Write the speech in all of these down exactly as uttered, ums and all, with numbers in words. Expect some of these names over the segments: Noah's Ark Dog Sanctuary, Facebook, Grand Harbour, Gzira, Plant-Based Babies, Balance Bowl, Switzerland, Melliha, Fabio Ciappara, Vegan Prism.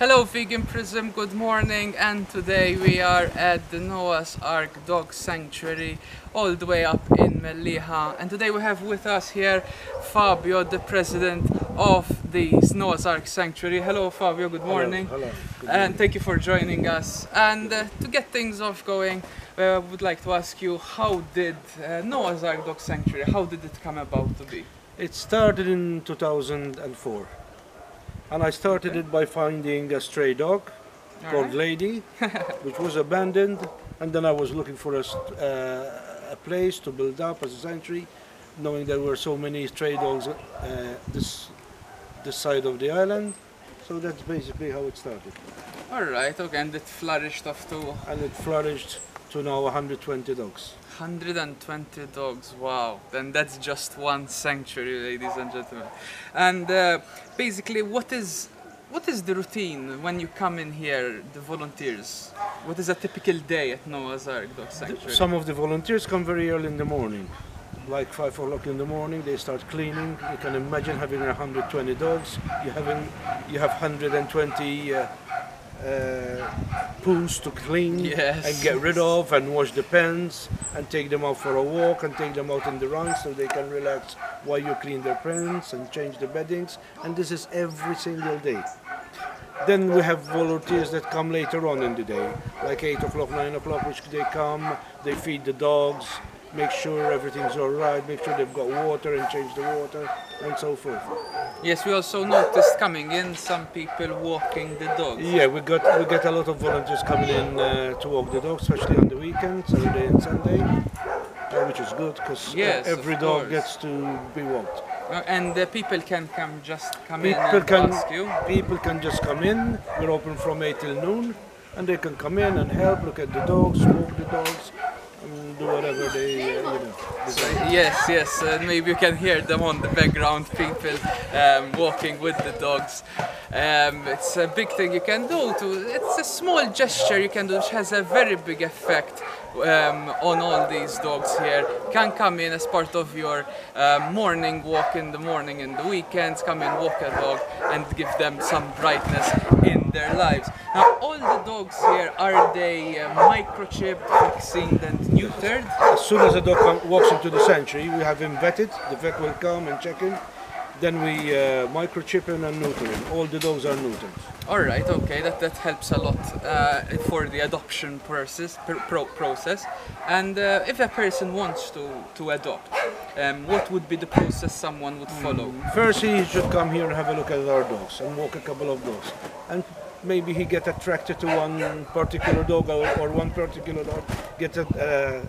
Hello Vegan Prism, good morning, and today we are at the Noah's Ark Dog Sanctuary all the way up in Melliha, and today we have with us here Fabio, the president of the Noah's Ark Sanctuary. Hello Fabio, good morning. Hello, hello. Good morning. And thank you for joining us. And uh, to get things off going, uh, I would like to ask you, how did uh, Noah's Ark Dog Sanctuary, how did it come about to be? It started in two thousand four. And I started it by finding a stray dog All called right. Lady, which was abandoned. And then I was looking for a, uh, a place to build up as a sanctuary, knowing there were so many stray dogs uh, this, this side of the island. So that's basically how it started. All right, okay, and it flourished off to... And it flourished to now one hundred twenty dogs. one hundred twenty dogs, wow. Then that's just one sanctuary, ladies and gentlemen. And uh, basically, what is what is the routine when you come in here, the volunteers? What is a typical day at Noah's Ark Dog Sanctuary? Some of the volunteers come very early in the morning, like five o'clock in the morning. They start cleaning. You can imagine having one hundred twenty dogs. You having you have one hundred twenty. Uh, Uh, poos to clean, yes, and get rid of, and wash the pens, and take them out for a walk, and take them out on the run so they can relax while you clean their pens and change the beddings. And this is every single day. Then we have volunteers that come later on in the day, like eight o'clock, nine o'clock, which they come, they feed the dogs, make sure everything's all right, make sure they've got water and change the water, and so forth. Yes, we also noticed coming in some people walking the dogs. Yeah, we got we get a lot of volunteers coming in uh, to walk the dogs, especially on the weekend, Saturday and Sunday, uh, which is good because yes, uh, every dog course. gets to be walked. Uh, and the people can come just come people in and can, ask you. People can just come in. We're open from eight till noon, and they can come in and help, look at the dogs, walk the dogs, and do whatever they, uh, you know, decide. Yes, yes, uh, maybe you can hear them on the background, people um, walking with the dogs. Um, it's a big thing you can do, too. It's a small gesture you can do which has a very big effect um, on all these dogs here. Can come in as part of your uh, morning walk in the morning and the weekends, come and walk a dog and give them some brightness in their lives. Now, all the dogs here, are they uh, microchipped, vaccinated and neutered? As soon as a dog come, walks into the sanctuary, we have him vetted. The vet will come and check him. Then we uh, microchip him and neuter him. All the dogs are neutered. All right, okay, that, that helps a lot uh, for the adoption process. Pro process. And uh, if a person wants to, to adopt, um, what would be the process someone would follow? First, he should come here and have a look at our dogs and walk a couple of dogs. And maybe he get attracted to one particular dog, or, or one particular dog gets uh,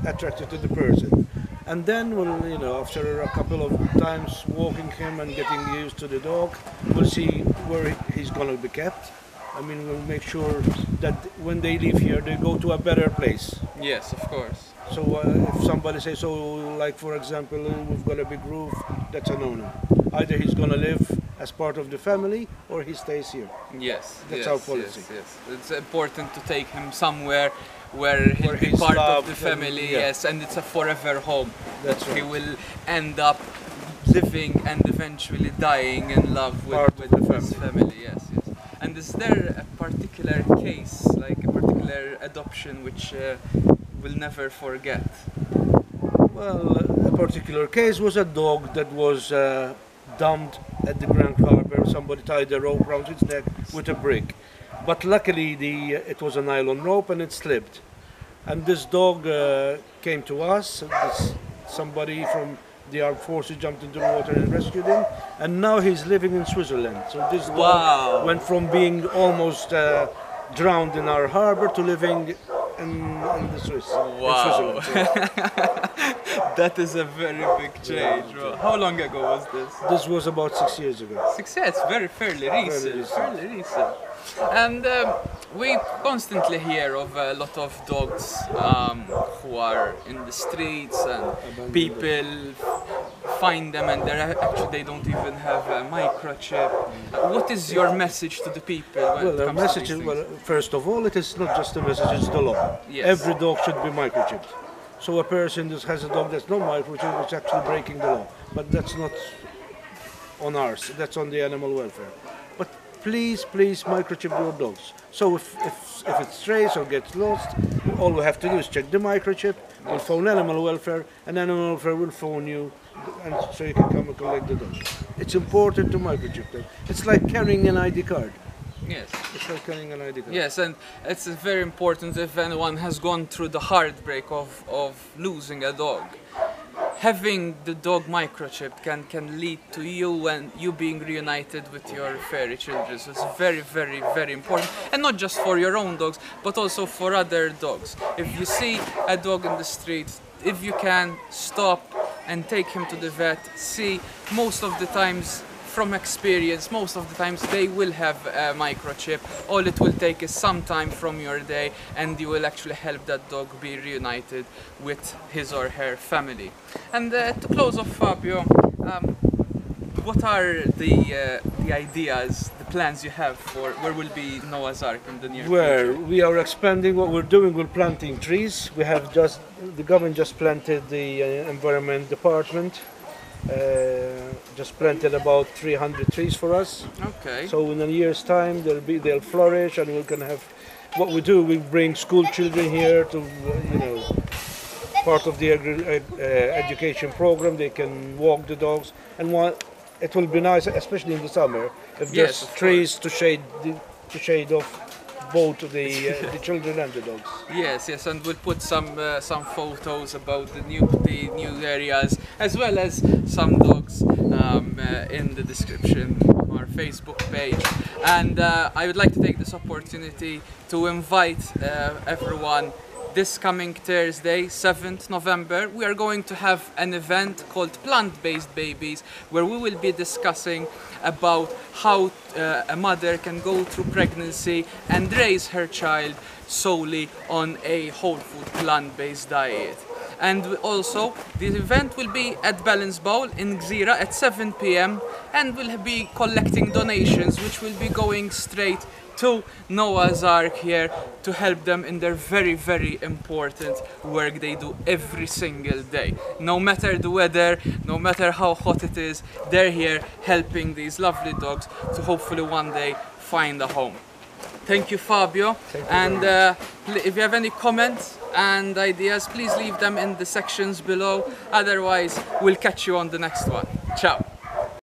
attracted to the person. And then, we'll, you know, after a couple of times walking him and getting used to the dog, we'll see where he's going to be kept. I mean, we'll make sure that when they leave here, they go to a better place. Yes, of course. So uh, if somebody says, so, like for example, we've got a big roof, that's a no-no. Either he's going to live as part of the family, or he stays here. Yes, that's yes, our policy. Yes, yes, it's important to take him somewhere where he'll where be part of the family. And, yeah. Yes, and it's a forever home. That's right. He will end up living and eventually dying in love with, part with the family. His family. Yes, yes. And is there a particular case, like a particular adoption, which uh, we'll never forget? Well, a particular case was a dog that was Uh, dumped at the Grand Harbour. Somebody tied a rope around its neck with a brick, but luckily the it was a nylon rope and it slipped. And this dog uh, came to us. This, somebody from the armed forces jumped into the water and rescued him. And now he's living in Switzerland. So this dog wow. went from being almost uh, drowned in our harbour to living in, in the Swiss. Wow. In Switzerland, yeah. That is a very big change. Yeah. How long ago was this? This was about six years ago. Six years, very fairly recent. Fairly recent. Fairly recent. And um, we constantly hear of a lot of dogs um, who are in the streets, and people find them and they're actually they don't even have a microchip. What is your message to the people? When well, the message is well, first of all, it is not just a message; it's the law. Yes. Every dog should be microchipped. So a person that has a dog that's not microchipped is actually breaking the law. But that's not on ours, that's on the animal welfare. But please, please microchip your dogs. So if, if, if it strays or gets lost, all we have to do is check the microchip, we'll phone animal welfare, and animal welfare will phone you, and so you can come and collect the dog. It's important to microchip them. It's like carrying an I D card. Yes. It's like carrying an I D card. Yes, and it's very important if anyone has gone through the heartbreak of, of losing a dog. Having the dog microchip can, can lead to you when you being reunited with your furry children. So it's very, very, very important. And not just for your own dogs, but also for other dogs. If you see a dog in the street, if you can, stop and take him to the vet. See, most of the times, from experience, most of the times they will have a microchip. All it will take is some time from your day, and you will actually help that dog be reunited with his or her family. And uh, to close off, Fabio, um, what are the, uh, the ideas, the plans you have for where will be Noah's Ark in the near where future? Where we are expanding what we're doing, we're planting trees. We have just, the government just planted the uh, environment department. Uh, just planted about three hundred trees for us. Okay. So in a year's time, they'll be they'll flourish, and we can have what we do. We bring school children here to, you know, part of the uh, education program. They can walk the dogs, and one, it will be nice, especially in the summer, if yes, there's trees to shade the, to shade off both the uh, the children and the dogs. Yes, yes, and we'll put some uh, some photos about the new the new areas, as well as some dogs um, uh, in the description of our Facebook page. And uh, I would like to take this opportunity to invite uh, everyone. This coming Thursday, seventh November, we are going to have an event called Plant-Based Babies, where we will be discussing about how uh, a mother can go through pregnancy and raise her child solely on a whole food plant-based diet. And also, the event will be at Balance Bowl in Gzira at seven p m and we'll be collecting donations, which will be going straight to Noah's Ark here to help them in their very, very important work they do every single day. No matter the weather, no matter how hot it is, they're here helping these lovely dogs to hopefully one day find a home. Thank you, Fabio. Thank you, and uh, if you have any comments and ideas, please leave them in the sections below. Otherwise, we'll catch you on the next one. Ciao.